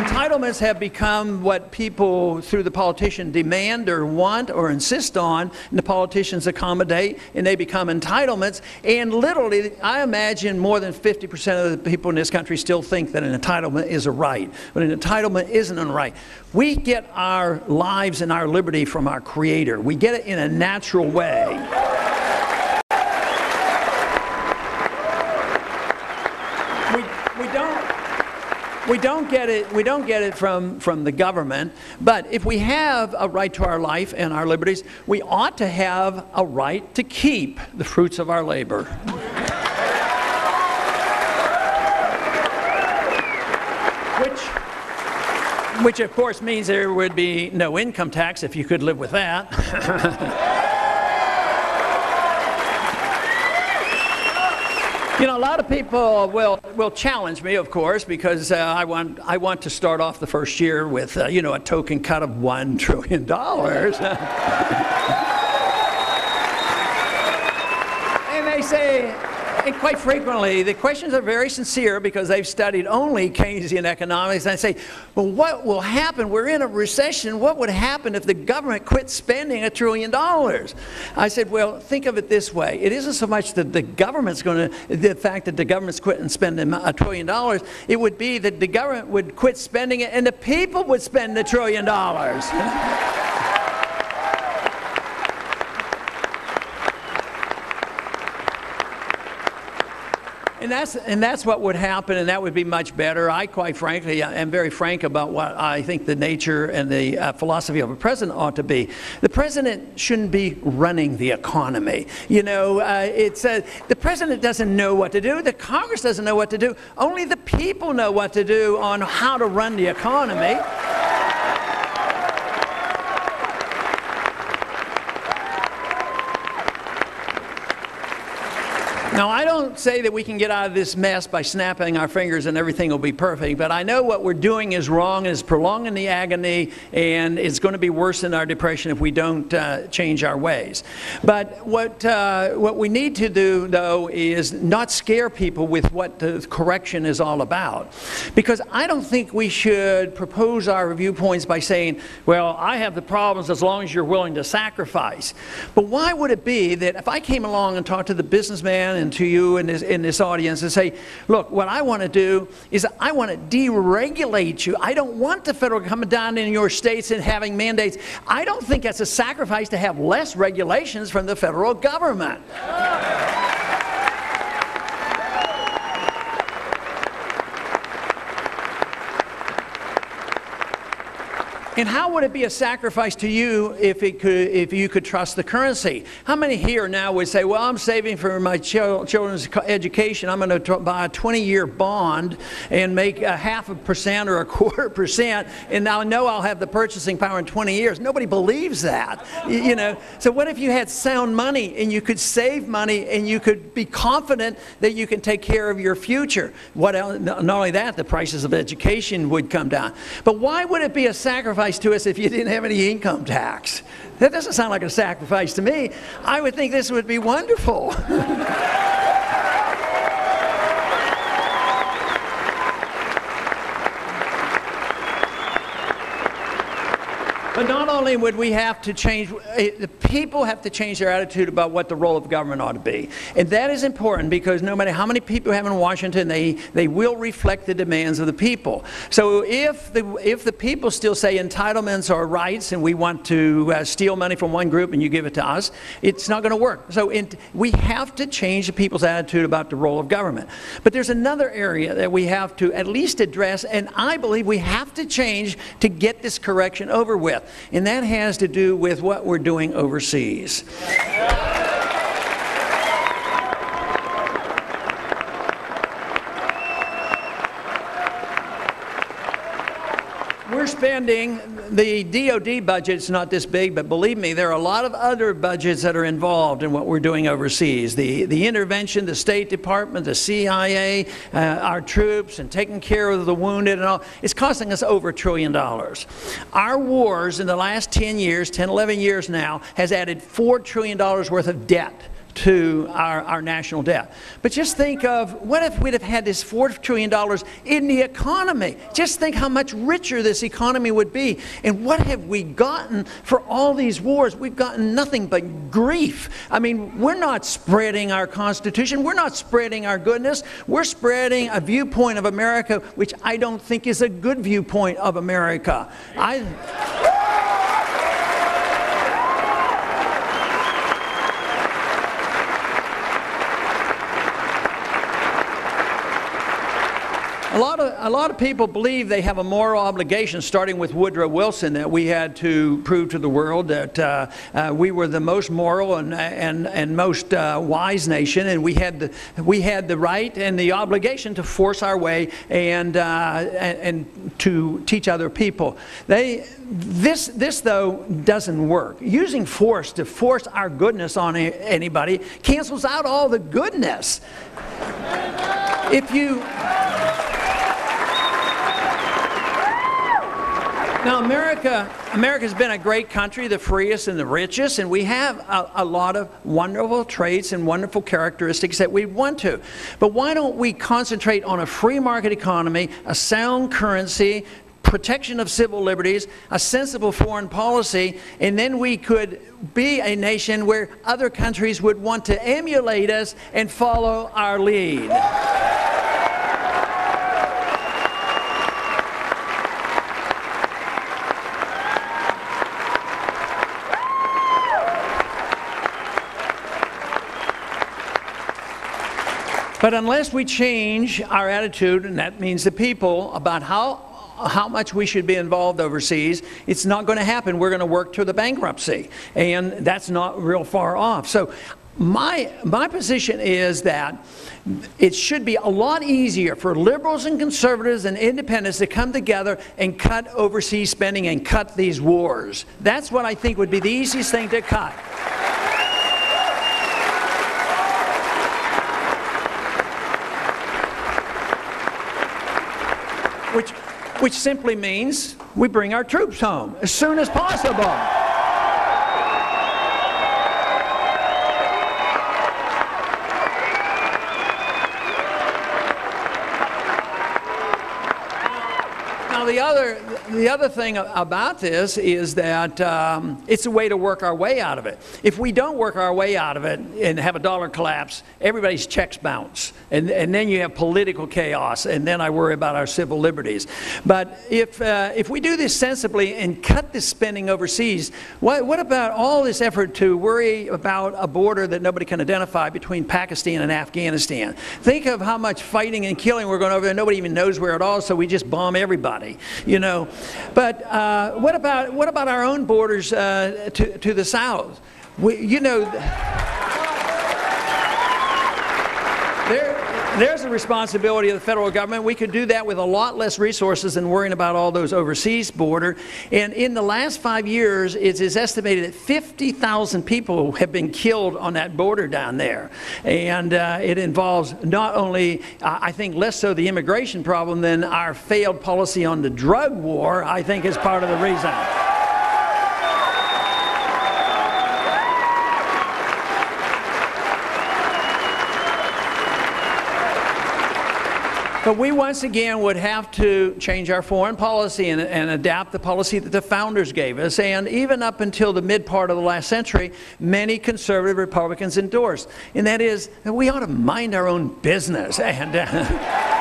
Entitlements have become what people through the politician demand or want or insist on, and the politicians accommodate, and they become entitlements. And literally, I imagine more than 50% of the people in this country still think that an entitlement is a right, but an entitlement isn't a right. We get our lives and our liberty from our Creator. We get it in a natural way. We don't get it from the government, but if we have a right to our life and our liberties, we ought to have a right to keep the fruits of our labor. Which of course means there would be no income tax if you could live with that. You know, a lot of people will challenge me, of course, because I want to start off the first year with you know, a token cut of $1 trillion. And they say, and quite frequently, the questions are very sincere because they've studied only Keynesian economics. And I say, well, what will happen? We're in a recession. What would happen if the government quit spending $1 trillion? I said, well, think of it this way. It isn't so much that the government's going to, the fact that the government's quit and spending $1 trillion, it would be that the government would quit spending it and the people would spend $1 trillion. And that's what would happen, and that would be much better. I, quite frankly, am very frank about what I think the nature and the philosophy of a president ought to be. The president shouldn't be running the economy. You know, the president doesn't know what to do. The Congress doesn't know what to do. Only the people know what to do on how to run the economy. Now, I don't say that we can get out of this mess by snapping our fingers and everything will be perfect, but I know what we're doing is wrong, is prolonging the agony, and it's going to be worse than our depression if we don't change our ways. But what we need to do, though, is not scare people with what the correction is all about, because I don't think we should propose our viewpoints by saying, well, I have the problems as long as you're willing to sacrifice. But why would it be that if I came along and talked to the businessman and to you in this audience and say, look, what I want to do is I want to deregulate you. I don't want the federal government down in your states and having mandates. I don't think that's a sacrifice to have less regulations from the federal government. And how would it be a sacrifice to you if you could trust the currency? How many here now would say, well, I'm saving for my children's education. I'm going to buy a 20-year bond and make a 0.5% or a 0.25%, and I know I'll have the purchasing power in 20 years. Nobody believes that, you know. So what if you had sound money and you could save money and you could be confident that you can take care of your future? What else? Not only that, the prices of education would come down. But why would it be a sacrifice to us if you didn't have any income tax? That doesn't sound like a sacrifice to me. I would think this would be wonderful. But not only would we have to change, the people have to change their attitude about what the role of government ought to be. And that is important because no matter how many people you have in Washington, they will reflect the demands of the people. So if the people still say entitlements are rights and we want to steal money from one group and you give it to us, it's not going to work. So we have to change the people's attitude about the role of government. But there's another area that we have to at least address, and I believe we have to change to get this correction over with. And that has to do with what we're doing overseas. We're spending, the DOD budget's not this big, but believe me, there are a lot of other budgets that are involved in what we're doing overseas. The intervention, the State Department, the CIA, our troops, and taking care of the wounded and all, it's costing us over $1 trillion. Our wars in the last 10 years, 10, 11 years now, has added $4 trillion worth of debt to our national debt. But just think of what if we'd have had this $4 trillion in the economy. Just think how much richer this economy would be. And what have we gotten for all these wars? We've gotten nothing but grief. I mean, we're not spreading our Constitution. We're not spreading our goodness. We're spreading a viewpoint of America, which I don't think is a good viewpoint of America. A lot of people believe they have a moral obligation, starting with Woodrow Wilson, that we had to prove to the world that we were the most moral and most wise nation, and we had the right and the obligation to force our way and to teach other people. This though doesn't work. Using force to force our goodness on anybody cancels out all the goodness. Now, America's been a great country, the freest and the richest, and we have a lot of wonderful traits and wonderful characteristics that we want to. But why don't we concentrate on a free market economy, a sound currency, protection of civil liberties, a sensible foreign policy, and then we could be a nation where other countries would want to emulate us and follow our lead. But unless we change our attitude, and that means the people, about how much we should be involved overseas, it's not going to happen. We're going to work to the bankruptcy, and that's not real far off. So my position is that it should be a lot easier for liberals and conservatives and independents to come together and cut overseas spending and cut these wars. That's what I think would be the easiest thing to cut. Which simply means we bring our troops home as soon as possible. Now, the other thing about this is that it's a way to work our way out of it. If we don't work our way out of it and have a dollar collapse, everybody's checks bounce. And then you have political chaos, and then I worry about our civil liberties. But if we do this sensibly and cut this spending overseas, what about all this effort to worry about a border that nobody can identify between Pakistan and Afghanistan? Think of how much fighting and killing we're going over there. Nobody even knows where it all, so we just bomb everybody, you know. But what about our own borders to the south? You know. There's a responsibility of the federal government. We could do that with a lot less resources than worrying about all those overseas border. And in the last 5 years, it is estimated that 50,000 people have been killed on that border down there. And it involves not only, I think, less so the immigration problem than our failed policy on the drug war, I think, is part of the reason. But we once again would have to change our foreign policy and adapt the policy that the founders gave us. And even up until the mid part of the last century, many conservative Republicans endorsed. And that is, we ought to mind our own business. And,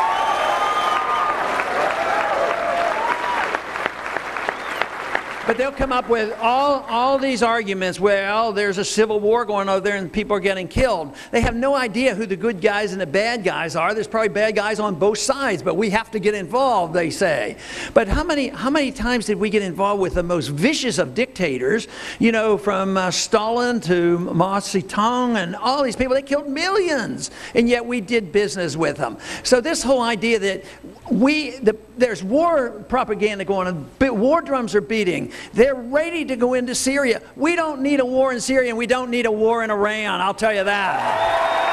but they'll come up with all these arguments, well, there's a civil war going over there and people are getting killed. They have no idea who the good guys and the bad guys are. There's probably bad guys on both sides, but we have to get involved, they say. But how many times did we get involved with the most vicious of dictators, you know, from Stalin to Mao Zedong and all these people? They killed millions, and yet we did business with them. So this whole idea that there's war propaganda going on, war drums are beating. They're ready to go into Syria. We don't need a war in Syria, and we don't need a war in Iran, I'll tell you that.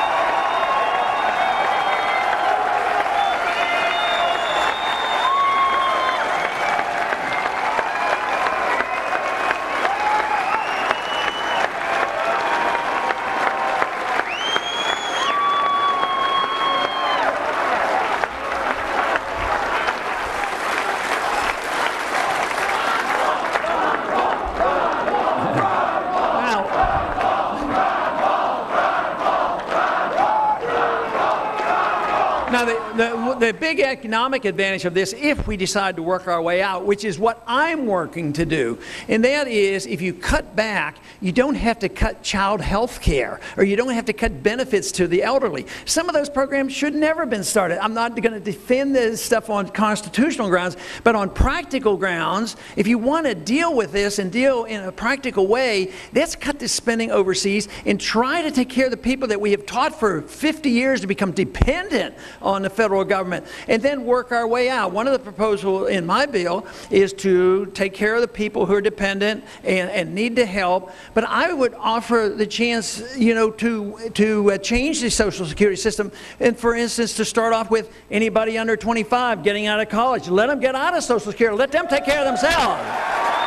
The big economic advantage of this, if we decide to work our way out, which is what I'm working to do, and that is, if you cut back, you don't have to cut child health care, or you don't have to cut benefits to the elderly. Some of those programs should never have been started. I'm not going to defend this stuff on constitutional grounds, but on practical grounds, if you want to deal with this and deal in a practical way, let's cut this spending overseas and try to take care of the people that we have taught for 50 years to become dependent on the federal government, and then work our way out. One of the proposals in my bill is to take care of the people who are dependent and need the help, but I would offer the chance, you know, to change the Social Security system, and for instance, to start off with anybody under 25 getting out of college. Let them get out of Social Security. Let them take care of themselves.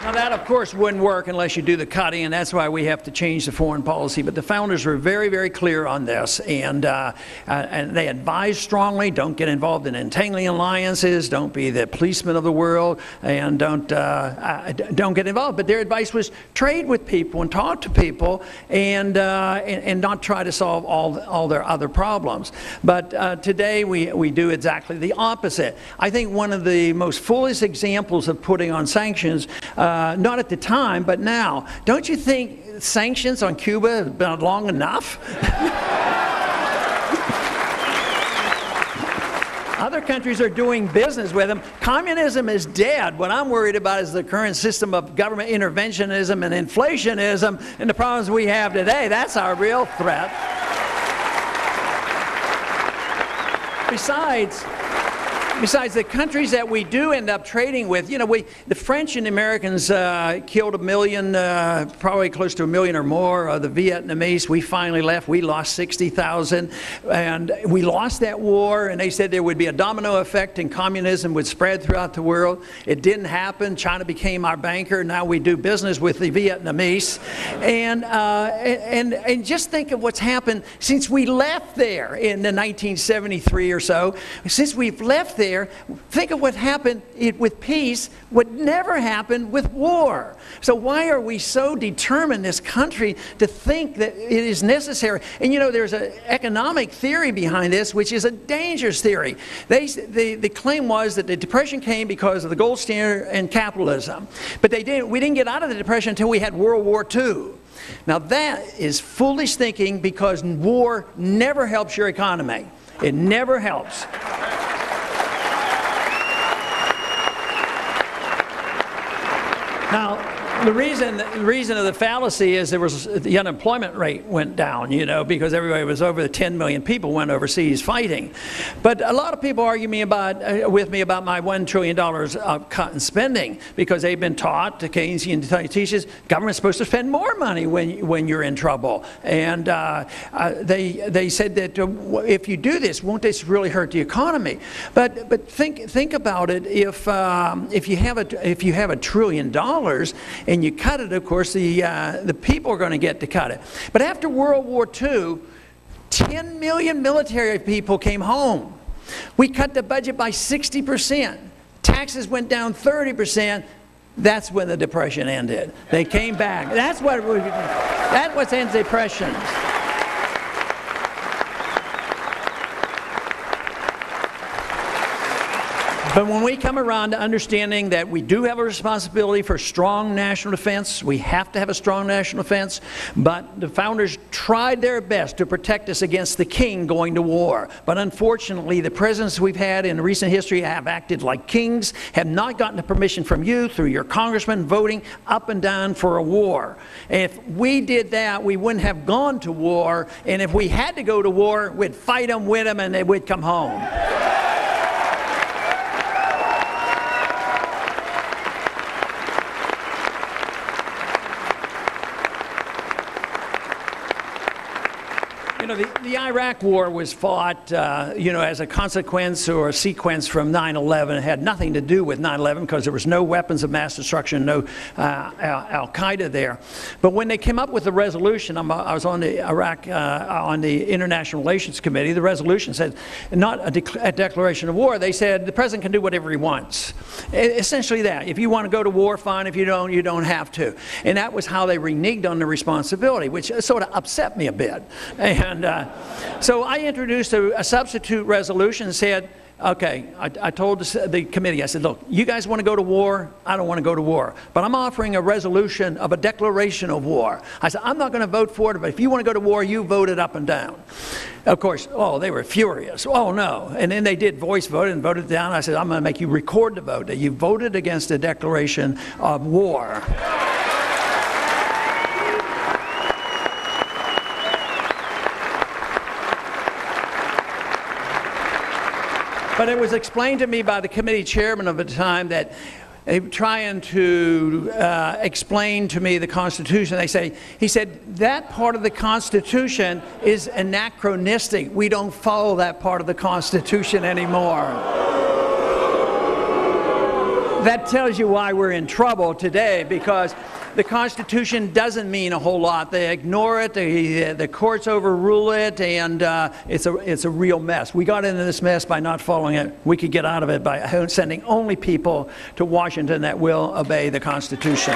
Now that, of course, wouldn't work unless you do the cutting, and that's why we have to change the foreign policy. But the founders were very, very clear on this, and they advised strongly: don't get involved in entangling alliances, don't be the policeman of the world, and don't get involved. But their advice was trade with people and talk to people, and not try to solve all their other problems. But today we do exactly the opposite. I think one of the most foolish examples of putting on sanctions. Not at the time, but now. Don't you think sanctions on Cuba have been long enough? Other countries are doing business with them. Communism is dead. What I'm worried about is the current system of government interventionism and inflationism and the problems we have today. That's our real threat. Besides, the countries that we do end up trading with, you know, the French and the Americans killed a million, probably close to a million or more. The Vietnamese, we finally left. We lost 60,000, and we lost that war. And they said there would be a domino effect, and communism would spread throughout the world. It didn't happen. China became our banker. Now we do business with the Vietnamese, and just think of what's happened since we left there in the 1973 or so. Since we've left there. Think of what happened with peace, what never happened with war. So why are we so determined, this country, to think that it is necessary? And you know, there's an economic theory behind this, which is a dangerous theory. The claim was that the Depression came because of the gold standard and capitalism. But we didn't get out of the Depression until we had World War II. Now that is foolish thinking, because war never helps your economy. It never helps. Now, The reason of the fallacy is there was the unemployment rate went down, you know, because everybody was over the 10 million people went overseas fighting. But a lot of people argue me about with me about my $1 trillion of cut in spending because they've been taught, the Keynesian teaches, government's supposed to spend more money when you're in trouble. And they said that if you do this, won't this really hurt the economy? But think about it. If you have $1 trillion. And you cut it, of course, the people are going to get to cut it. But after World War II, 10 million military people came home. We cut the budget by 60%. Taxes went down 30%. That's when the Depression ended. They came back. That's what ends the Depression. But when we come around to understanding that we do have a responsibility for strong national defense, we have to have a strong national defense, but the founders tried their best to protect us against the king going to war. But unfortunately, the presidents we've had in recent history have acted like kings, have not gotten the permission from you through your congressman voting up and down for a war. If we did that, we wouldn't have gone to war, and if we had to go to war, we'd fight them, win them, and they would come home. The Iraq War was fought, you know, as a consequence or a sequence from 9/11. It had nothing to do with 9/11 because there was no weapons of mass destruction, no Al-Qaeda there. But when they came up with the resolution, I was on the Iraq, on the International Relations Committee. The resolution said, not a declaration of war. They said the president can do whatever he wants. Essentially that. If you want to go to war, fine. If you don't have to. And that was how they reneged on the responsibility, which sort of upset me a bit. And so I introduced a substitute resolution and said, okay, I told the committee, I said, look, you guys want to go to war? I don't want to go to war. But I'm offering a resolution of a declaration of war. I said, I'm not going to vote for it, but if you want to go to war, you vote it up and down. Of course, oh, they were furious. Oh, no. And then they did voice vote and voted down. I said, I'm going to make you record the vote that you voted against the declaration of war. But it was explained to me by the committee chairman of the time that trying to explain to me the Constitution, he said that part of the Constitution is anachronistic. We don't follow that part of the Constitution anymore. That tells you why we're in trouble today, because the Constitution doesn't mean a whole lot. They ignore it. The courts overrule it, and it's a real mess. We got into this mess by not following it. We could get out of it by sending only people to Washington that will obey the Constitution.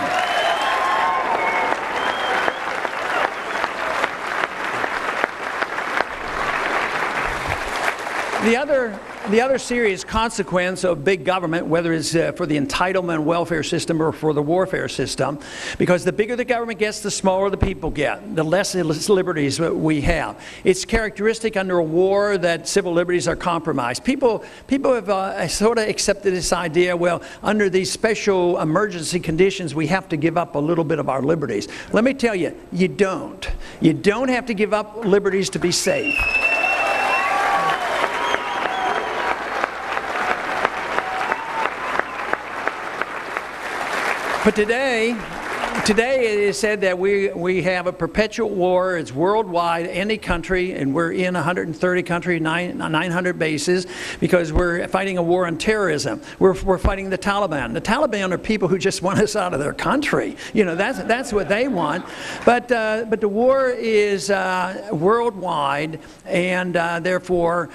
The other serious consequence of big government, whether it's for the entitlement welfare system or for the warfare system, because the bigger the government gets, the smaller the people get, the less liberties we have. It's characteristic under a war that civil liberties are compromised. People have sort of accepted this idea, well, under these special emergency conditions, we have to give up a little bit of our liberties. Let me tell you, you don't. You don't have to give up liberties to be safe. But today it is said that we have a perpetual war. It's worldwide, any country, and we're in 130 countries, 900 bases, because we're fighting a war on terrorism. We're fighting the Taliban. The Taliban are people who just want us out of their country. You know, that's what they want. But the war is worldwide, and therefore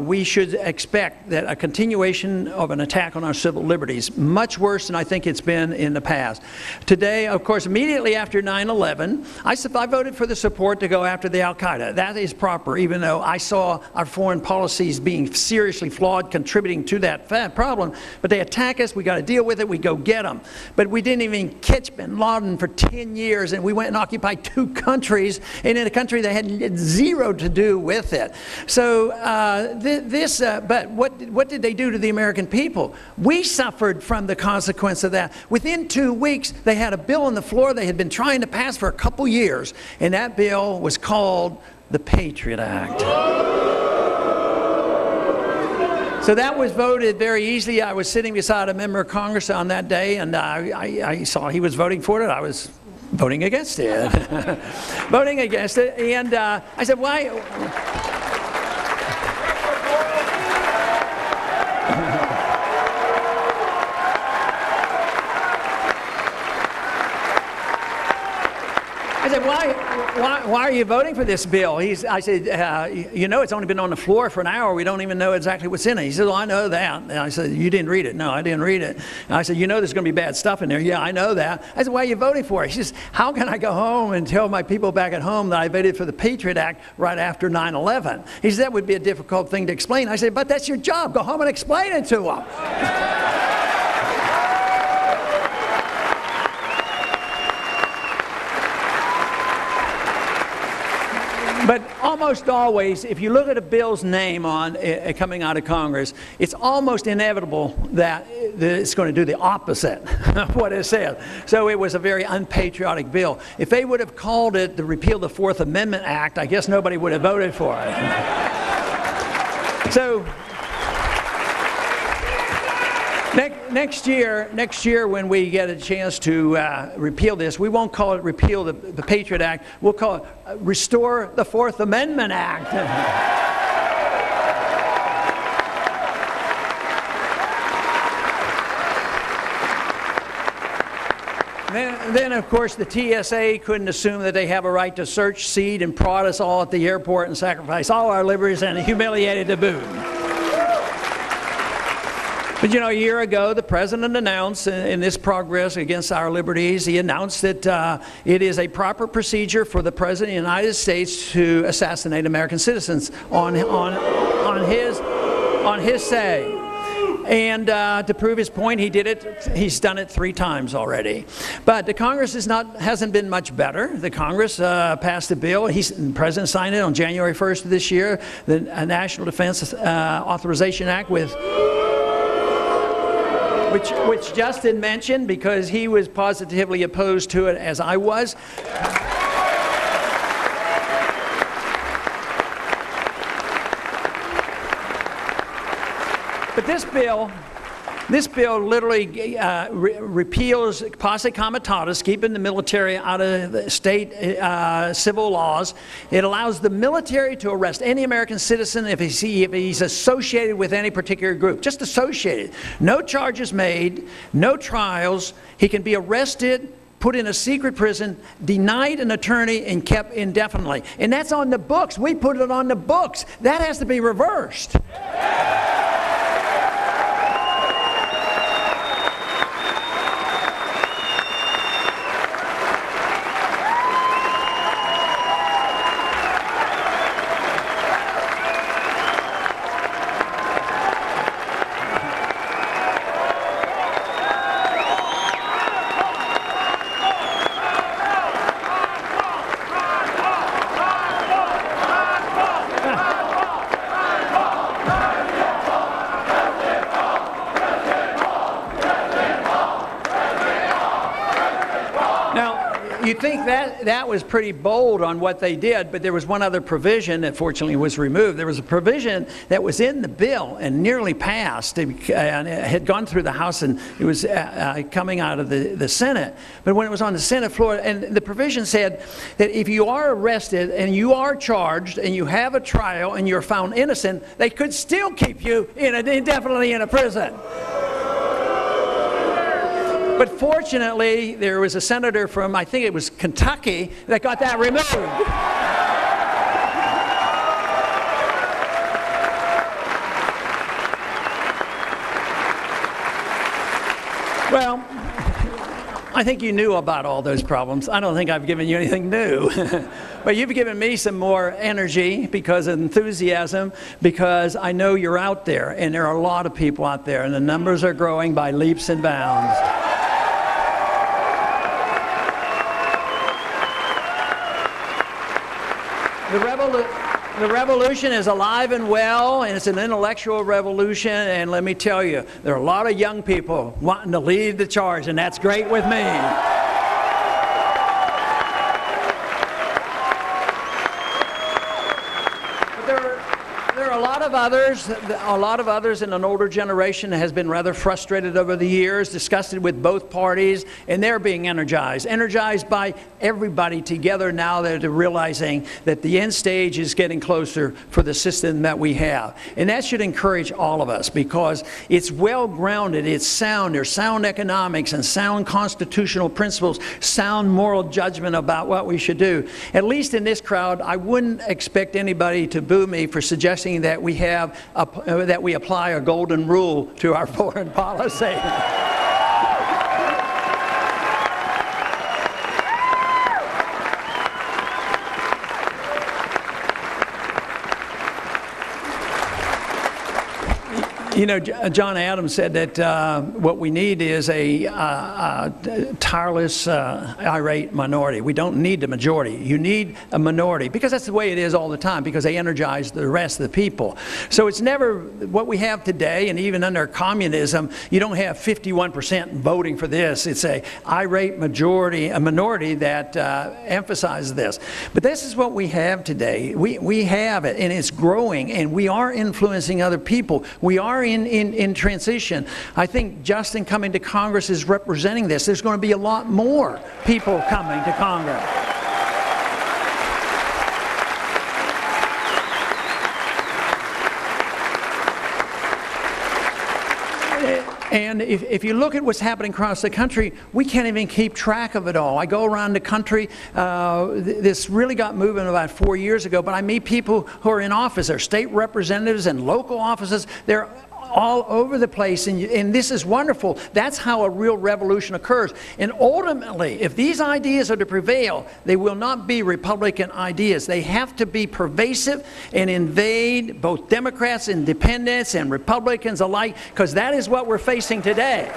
we should expect that a continuation of an attack on our civil liberties, much worse than I think it's been in the past. Today, of course, immediately after 9/11, I voted for the support to go after the Al-Qaeda. That is proper, even though I saw our foreign policies being seriously flawed, contributing to that problem. But they attack us. We got to deal with it. We go get them. But we didn't even catch bin Laden for 10 years, and we went and occupied 2 countries, and in a country that had zero to do with it. So but what did they do to the American people? We suffered from the consequence of that. Within 2 weeks, they had a bill on the floor they had been trying to pass for a couple years, and that bill was called the Patriot Act. So that was voted very easily. I was sitting beside a member of Congress on that day, and I saw he was voting for it. I was voting against it. Voting against it. And I said, why? Why are you voting for this bill? I said, you know, it's only been on the floor for an hour. We don't even know exactly what's in it. He said, well, I know that. And I said, you didn't read it. No, I didn't read it. And I said, you know there's going to be bad stuff in there. Yeah, I know that. I said, why are you voting for it? He says, how can I go home and tell my people back at home that I voted for the Patriot Act right after 9/11? He said, that would be a difficult thing to explain. I said, but that's your job. Go home and explain it to them. But almost always, if you look at a bill's name on coming out of Congress, it's almost inevitable that it's going to do the opposite of what it said. So it was a very unpatriotic bill. If they would have called it the Repeal the Fourth Amendment Act, I guess nobody would have voted for it. So next year when we get a chance to repeal this, we won't call it Repeal the Patriot Act. We'll call it Restore the Fourth Amendment Act. Then, of course, the TSA couldn't assume that they have a right to search, seize, and prod us all at the airport and sacrifice all our liberties and humiliated to boot. But you know, a year ago, the President announced in this progress against our liberties, he announced that it is a proper procedure for the President of the United States to assassinate American citizens on his say. And to prove his point, he did it. He's done it 3 times already. But the Congress hasn't been much better. The Congress passed a bill. The President signed it on January 1st of this year, the National Defense Authorization Act, which Justin mentioned because he was positively opposed to it, as I was. But this bill literally repeals posse comitatus, keeping the military out of the state civil laws. It allows the military to arrest any American citizen if he's associated with any particular group, just associated. No charges made, no trials. He can be arrested, put in a secret prison, denied an attorney, and kept indefinitely. And that's on the books. We put it on the books. That has to be reversed. Yeah. That was pretty bold on what they did, but there was one other provision that fortunately was removed. There was a provision that was in the bill and nearly passed, and it had gone through the House and it was coming out of the Senate. But when it was on the Senate floor, and the provision said that if you are arrested and you are charged and you have a trial and you're found innocent, they could still keep you indefinitely in a prison. But fortunately, there was a senator from, I think it was Kentucky, that got that removed. Well, I think you knew about all those problems. I don't think I've given you anything new. But you've given me some more energy because of enthusiasm, because I know you're out there, and there are a lot of people out there, and the numbers are growing by leaps and bounds. The revolution is alive and well, and it's an intellectual revolution, and let me tell you, there are a lot of young people wanting to lead the charge, and that's great with me. of others, in an older generation has been rather frustrated over the years, disgusted with both parties, and they're being energized by everybody together now. They're realizing that the end stage is getting closer for the system that we have. And that should encourage all of us because it's well-grounded, it's sound, there's sound economics and sound constitutional principles, sound moral judgment about what we should do. At least in this crowd, I wouldn't expect anybody to boo me for suggesting that we have that we apply a golden rule to our foreign policy. You know, John Adams said that what we need is a tireless, irate minority. We don't need the majority. You need a minority because that's the way it is all the time because they energize the rest of the people. So it's never what we have today, and even under communism, you don't have 51% voting for this. It's a irate majority, a minority that emphasizes this. But this is what we have today. We have it, and it's growing, and we are influencing other people. We are in transition. I think Justin coming to Congress is representing this. There's going to be a lot more people coming to Congress. And if you look at what's happening across the country, we can't even keep track of it all. I go around the country. This really got moving about 4 years ago, but I meet people who are in office. They're state representatives and local offices. They're all over the place, and this is wonderful. That's how a real revolution occurs. And ultimately, if these ideas are to prevail, they will not be Republican ideas. They have to be pervasive and invade both Democrats, independents, and Republicans alike, because that is what we're facing today.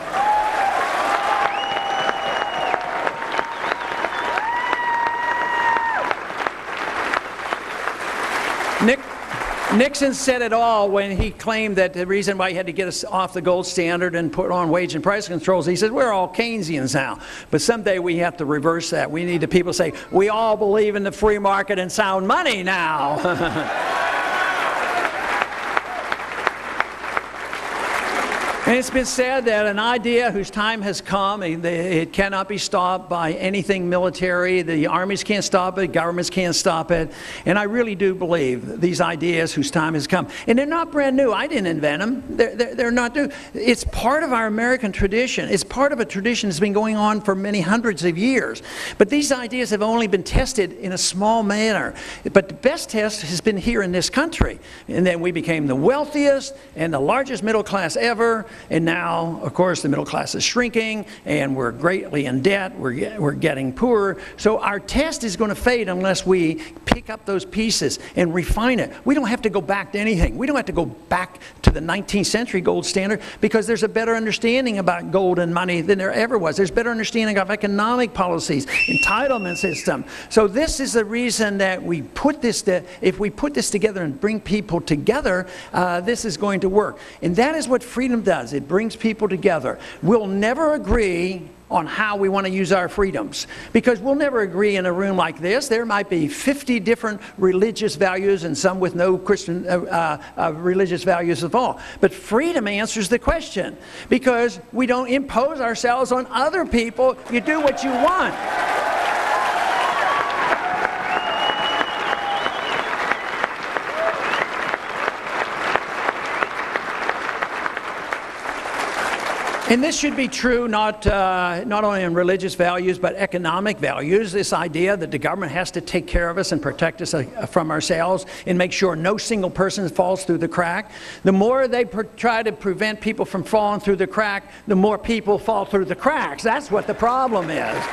Nixon said it all when he claimed that the reason why he had to get us off the gold standard and put on wage and price controls, he said, we're all Keynesians now. But someday we have to reverse that. We need the people to say, we all believe in the free market and sound money now. And it's been said that an idea whose time has come, it cannot be stopped by anything military. The armies can't stop it, governments can't stop it. And I really do believe these ideas whose time has come. And they're not brand new. I didn't invent them. They're not new. It's part of our American tradition. It's part of a tradition that's been going on for many hundreds of years. But these ideas have only been tested in a small manner. But the best test has been here in this country. And then we became the wealthiest and the largest middle class ever. And now, of course, the middle class is shrinking, and we're greatly in debt, we're getting poorer. So our test is going to fade unless we pick up those pieces and refine it. We don't have to go back to anything. We don't have to go back to the 19th century gold standard because there's a better understanding about gold and money than there ever was. There's better understanding of economic policies, entitlement system. So this is the reason that we put this, if we put this together and bring people together, this is going to work. And that is what freedom does. It brings people together. We'll never agree on how we want to use our freedoms because we'll never agree in a room like this. There might be 50 different religious values and some with no Christian religious values at all. But freedom answers the question because we don't impose ourselves on other people. You do what you want. And this should be true not only in religious values, but economic values. This idea that the government has to take care of us and protect us from ourselves and make sure no single person falls through the crack. The more they try to prevent people from falling through the crack, the more people fall through the cracks. That's what the problem is.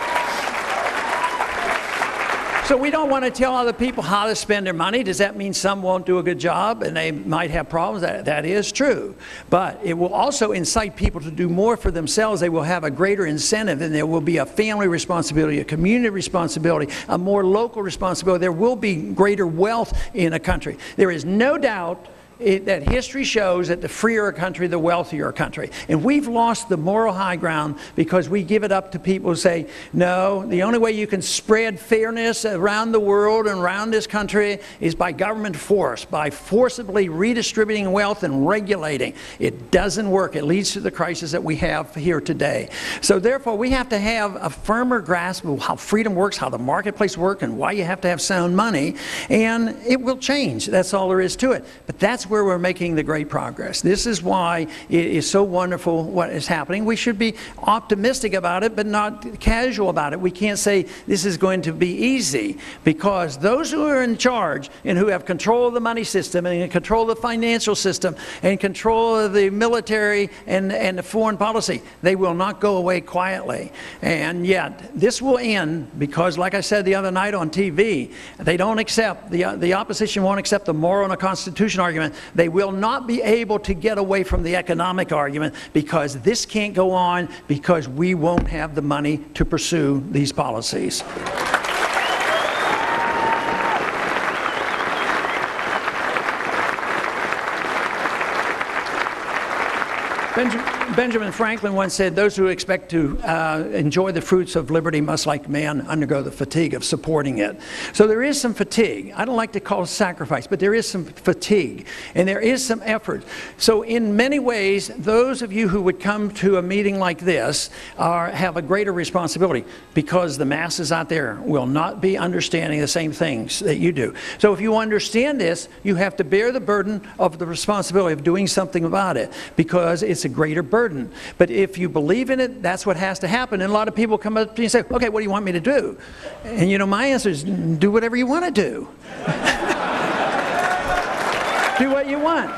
So we don't want to tell other people how to spend their money. Does that mean some won't do a good job and they might have problems? That is true. But it will also incite people to do more for themselves. They will have a greater incentive, and there will be a family responsibility, a community responsibility, a more local responsibility. There will be greater wealth in a country. There is no doubt that history shows that the freer a country, the wealthier a country. And we've lost the moral high ground because we give it up to people who say, no, the only way you can spread fairness around the world and around this country is by government force, by forcibly redistributing wealth and regulating. It doesn't work. It leads to the crisis that we have here today. So therefore, we have to have a firmer grasp of how freedom works, how the marketplace works, and why you have to have sound money. And it will change. That's all there is to it. But that's where we're making the great progress. This is why it is so wonderful what is happening. We should be optimistic about it, but not casual about it. We can't say this is going to be easy, because those who are in charge and who have control of the money system and control of the financial system and control of the military and the foreign policy, they will not go away quietly. And yet this will end because, like I said the other night on TV, they don't accept, the opposition won't accept the moral and the constitutional argument. They will not be able to get away from the economic argument, because this can't go on, because we won't have the money to pursue these policies. Benjamin Franklin once said, those who expect to enjoy the fruits of liberty must, like man, undergo the fatigue of supporting it. So there is some fatigue. I don't like to call it sacrifice, but there is some fatigue, and there is some effort. So in many ways, those of you who would come to a meeting like this have a greater responsibility, because the masses out there will not be understanding the same things that you do. So if you understand this, you have to bear the burden of the responsibility of doing something about it, because it's a greater burden. But if you believe in it, that's what has to happen. And a lot of people come up to me and say, okay, what do you want me to do? And you know, my answer is, do whatever you want to do. Do what you want.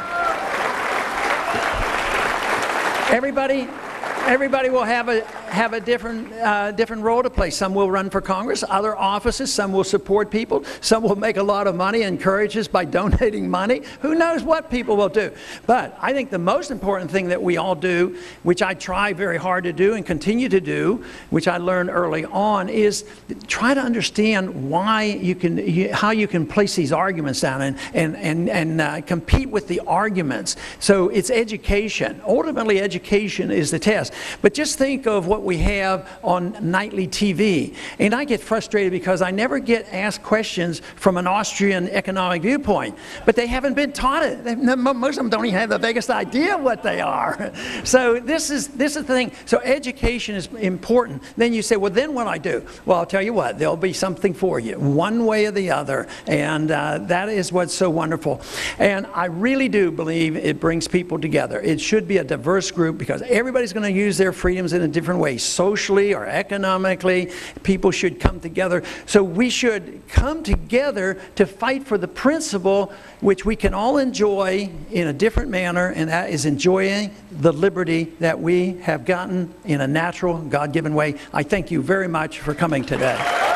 Everybody will have a different role to play. Some will run for Congress, other offices, some will support people, some will make a lot of money, encourage us by donating money. Who knows what people will do? But I think the most important thing that we all do, which I try very hard to do and continue to do, which I learned early on, is try to understand why you can, how you can place these arguments down and compete with the arguments. So it's education. Ultimately, education is the test. But just think of what we have on nightly TV. And I get frustrated because I never get asked questions from an Austrian economic viewpoint. But they haven't been taught it. Most of them don't even have the biggest idea what they are. So this is the thing. So education is important. Then you say, well, then what do I do? Well, I'll tell you what, there'll be something for you, one way or the other. And that is what's so wonderful. And I really do believe it brings people together. It should be a diverse group, because everybody's going to use their freedoms in a different way, socially or economically. People should come together. So we should come together to fight for the principle which we can all enjoy in a different manner, and that is enjoying the liberty that we have gotten in a natural, God-given way. I thank you very much for coming today.